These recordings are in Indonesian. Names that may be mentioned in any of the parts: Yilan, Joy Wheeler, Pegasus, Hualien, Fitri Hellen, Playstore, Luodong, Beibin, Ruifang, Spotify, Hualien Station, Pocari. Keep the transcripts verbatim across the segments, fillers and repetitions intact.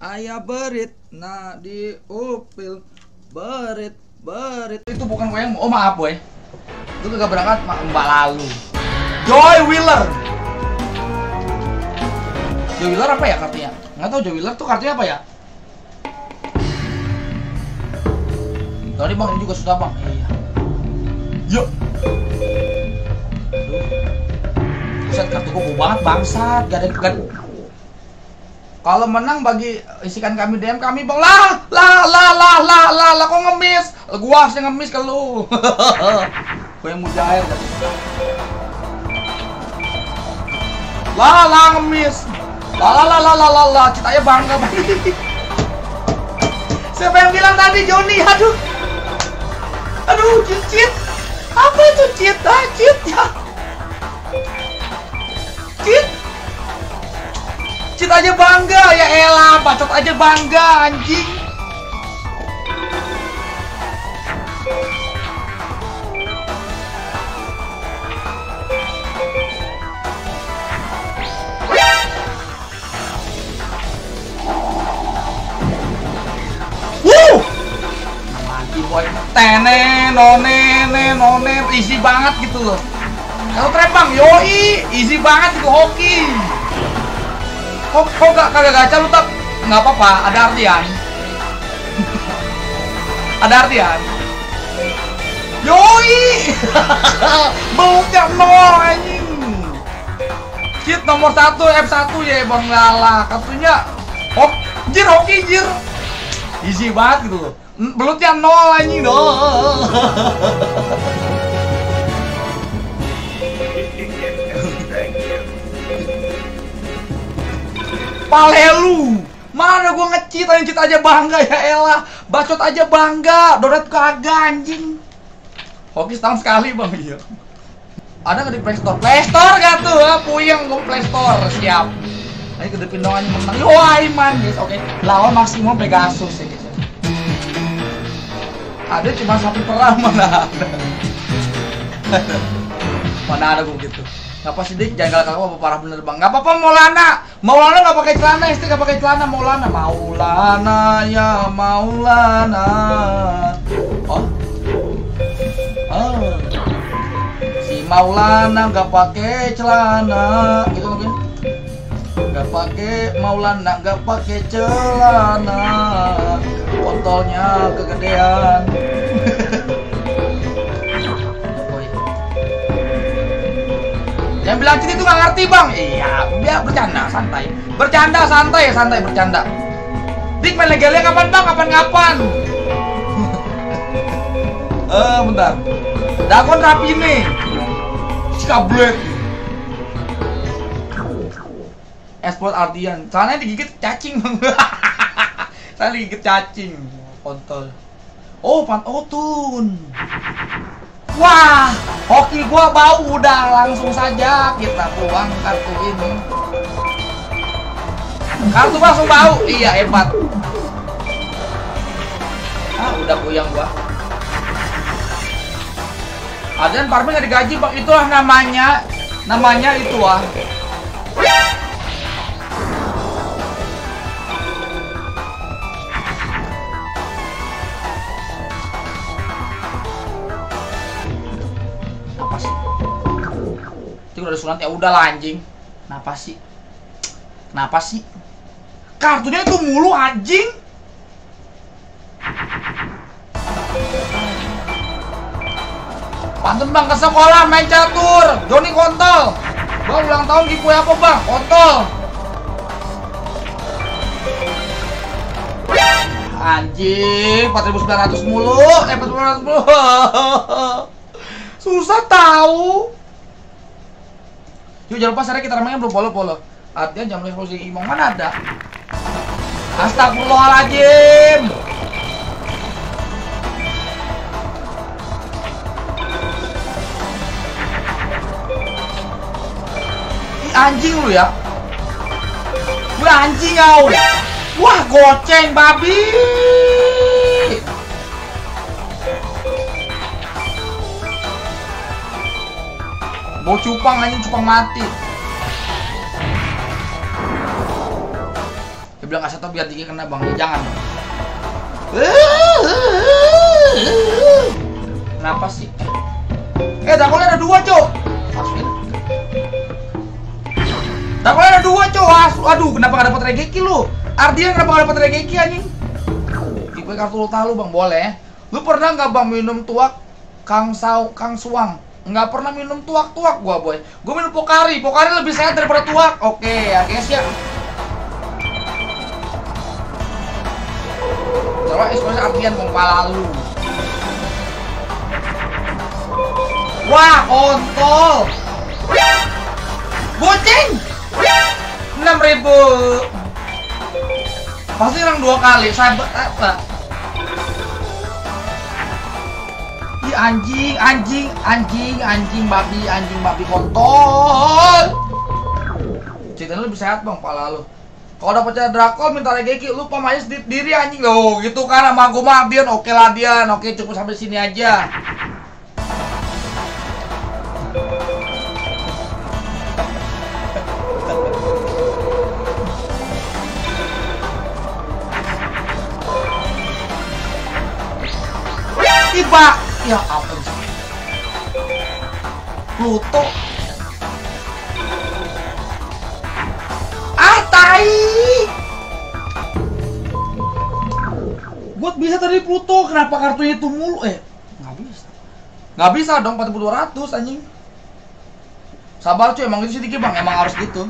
Ayah berit, nah di upil berit, berit. Itu bukan wayang, oh maaf boy. Itu kagak berangkat mbak lalu. Joy Wheeler. Joy Wheeler apa ya kartunya? Nggak tahu Joy Wheeler tuh kartunya apa ya? Tadi bang ini juga sudah bang. Iya. Yuk. Buset kartu gua banget bangsat, gak ada gak. Kalau menang bagi isikan kami D M kami bang lah lah lah lah lah lah lah kok ngemis? Gua harusnya ngemis ke lu. Gua yang mujahir. Lah lah ngemis. Lah lah lah lah lah citanya bangga banget. Siapa yang bilang tadi Joni? Aduh. Aduh, cheat. Apa itu cheat? Ah, cheat ya. Cheat. Cheat aja bangga ya elah, bacot aja bangga anjing. Tene, none, nene, none, easy banget gitu loh. Kalau trap bang, yoi, easy banget itu hoki. Kok kok gak kagak gacha lu tap? Nggak apa-apa, ada artian. Ada artian. Yoi, buka nol anjing. Cheat nomor satu F satu ya bang lala. Kartunya, hok, jir hoki jir. Easy banget gitu loh. Belutnya nol anjing dong. Palelu. Mana gua nge-cheat anjing aja bangga ya elah. Bacot aja bangga, donat kagak anjing. Hoki setahun sekali bang iya. Ada enggak di Playstore? Playstore enggak tuh? Puyeng gua Playstore siap. Ayo kedepin dong anjing menang. Yo Aiman guys, oke. Okay. Lawan maksimum Pegasus ya guys. Ada cuma satu perang mana ada. Mana ada gue gitu. Ngapa sih dik jangan galak apa parah bener bang. Nggak apa-apa Maulana. Maulana nggak pakai celana, istri nggak pakai celana Maulana. Maulana ya Maulana. Oh. Oh. Si Maulana nggak pakai celana. Itu mungkin. Nggak pakai Maulana nggak pakai celana. Kontolnya kegedean. Yang bilang cini tuh gak ngerti bang. Iya, biar bercanda santai. Bercanda santai, santai bercanda. Dik main legalnya kapan bang? Kapan kapan? Eh, uh, bentar. Dakon rapi nih. Sikablet. Export Ardian. Caranya digigit cacing bang. Saya digigit cacing, kontol. Oh, pan otun. Wah, hoki gua bau udah langsung saja kita buang kartu ini. Kartu langsung bau, iya hebat. Ah, udah goyang gua. Aden parmen nggak digaji bang, itulah namanya, namanya itu ah. Udah sunat ya udah anjing. Kenapa sih? Kenapa sih? Kartunya itu mulu anjing. Pantun bang ke sekolah main catur. Joni kontol. Bang ulang tahun di kue apa bang? Kontol. Anjing empat ribu sembilan ratus mulu. Eh empat ribu sembilan ratus mulu. Susah tahu. Yuk jangan lupa sekarang kita ramainya belum follow-follow. Artinya jam sepuluh di Imong mana ada? Astagfirullahaladzim. Ih anjing lu ya. Gue anjing kau. Wah goceng babi. Bau cupang anjing, cupang mati. dibilang asal biar tinggi kena bang, jangan. Kenapa sih? Eh, takolnya ada dua cok. Takolnya ada dua cok. Aduh, kenapa nggak dapat regeki lu? Ardian kenapa nggak dapat regeki anjing? Tipe kartu ultah lu bang, boleh. Lu pernah nggak bang minum tuak Kang Sau Kang Suang? Nggak pernah minum tuak-tuak gua boy. Gua minum Pocari, Pocari lebih sehat daripada tuak. Oke, ya guys ya. Coba eksplosnya Ardian kepala lu. Wah, kontol. Boceng. enam ribu. Pasti orang dua kali. Sahabat apa? Ih, anjing, anjing, anjing, anjing babi, anjing babi kontol. Ceritanya lebih sehat bang, pala lu. Kalau udah pecah drakor minta regeki, lu pamanya sedih diri anjing loh. Gitu kan sama gue mah Dian. Oke lah Dian, oke cukup sampai sini aja. Tiba, ya apa sih? Pluto. Ah, tai. Buat bisa tadi Pluto, kenapa kartunya itu mulu? Eh, nggak bisa. Nggak bisa dong, empat ribu dua ratus anjing. Sabar cuy, emang itu sedikit bang, emang harus gitu.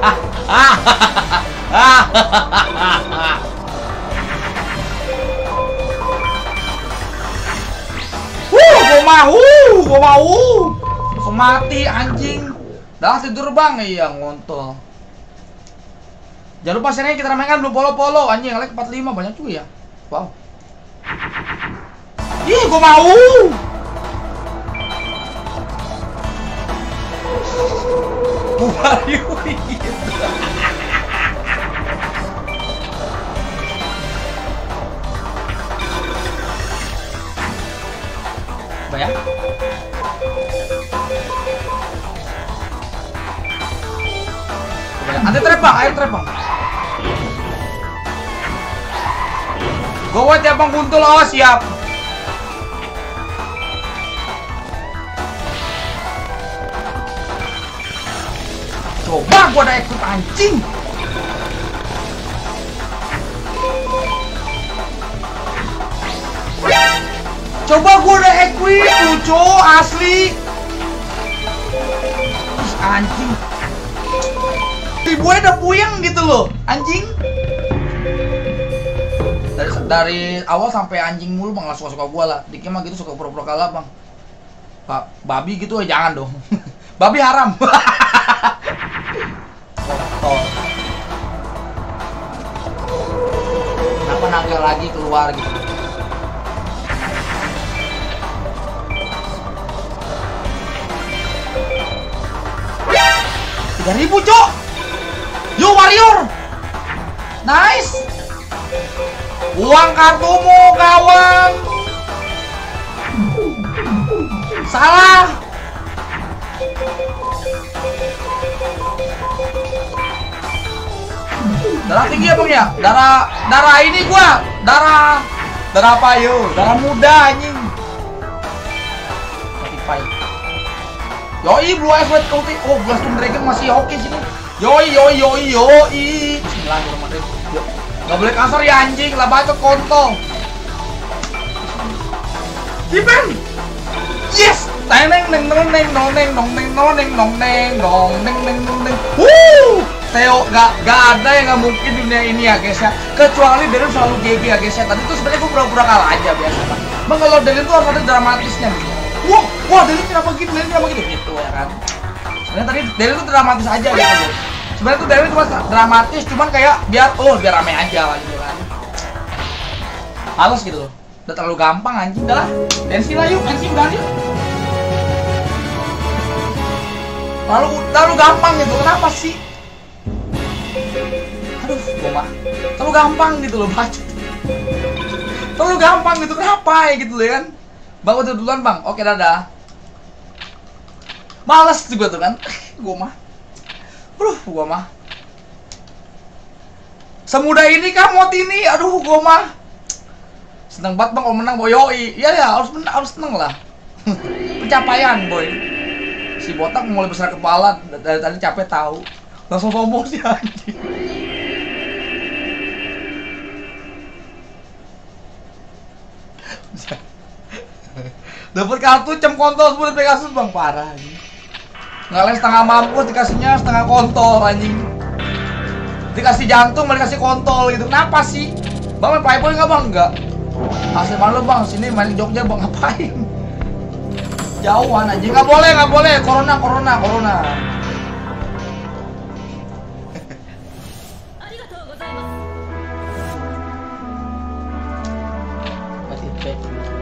Ah, ah, ah, ah, wuh, gua mau, gua mau, semati anjing, dah tidur bang, iya ngontol. Jangan lupa share-nya kita ramaikan, belum polo-polo anjing, like empat puluh lima banyak cuy ya, wow. Ih, gua mau. Bubarin gitu. Bayang. Ada trap bang, air trap bang. Gowat ya bang kuntul, oh siap. Coba gua ada ekut anjing. Coba gua ada ekut lucu asli. Ih, anjing. Ibunya udah puyeng gitu loh, anjing. Dari dari awal sampai anjing mulu bang, langsung suka gua lah. Dikit mah gitu suka pura-pura kalah bang. Ba babi gitu ya jangan dong. Babi haram. Kontol. Kenapa naga lagi keluar gitu? tiga ribu cok. Yo warrior. Nice. Buang kartumu kawan. Salah. Darah tinggi ya bang ya? Darah, darah ini gua, darah, darah apa yo? Darah muda anjing. Spotify. Yoi, blue eyes white coating. Oh, Bloodstone Dragon masih oke sini. Yoi, yoi, yoi, yoi. Bismillahirrahmanirrahim. Yo, nggak boleh kasar ya anjing, lah bacot kontol. Dipen. Yes. Neng neng neng neng neng neng neng neng neng neng neng neng. Woo. Theo, gak, gak ada yang gak mungkin di dunia ini ya guys ya. Kecuali Darren selalu G G ya guys ya. Tadi tuh sebenarnya gue pura-pura kalah aja biasa kan. Emang kalau Darren tuh harus ada dramatisnya gitu. Wah, wah Darren kenapa gitu, Darren kenapa gitu. Gitu ya kan. Sebenernya tadi Darren tuh dramatis aja gitu. Sebenernya tuh Darren cuma dramatis, cuman kayak biar, oh biar rame aja lah gitu kan. Halus gitu loh. Udah terlalu gampang anjing, udah lah. Dancing lah yuk, dancing udah yuk. Terlalu, terlalu gampang gitu, kenapa sih? Aduh, gua mah terlalu gampang gitu loh, bacot. Terlalu gampang gitu, kenapa ya gitu loh ya kan. Bang, udah duluan bang, oke dadah. Males juga tuh kan. Gue mah Aduh gue mah semudah ini kah mod ini? Aduh gue mah seneng banget bang kalau menang boy. Yoi. Iya ya, harus menang, harus seneng lah. Pencapaian boy. Si botak mulai besar kepala. Dari tadi capek tahu. Langsung sombong sih anjing. Dapat kartu cem kontol sepuluh Pegasus bang, parah anjing. Ngalahin setengah mampus, dikasihnya setengah kontol anjing. Dikasih jantung malah dikasih kontol gitu. Kenapa sih? Bang main playboy enggak bang? Enggak. Asli malu bang, sini main Jogja bang, ngapain? Jauhan anjing, enggak boleh, enggak boleh. Corona, corona, corona. Terima kasih.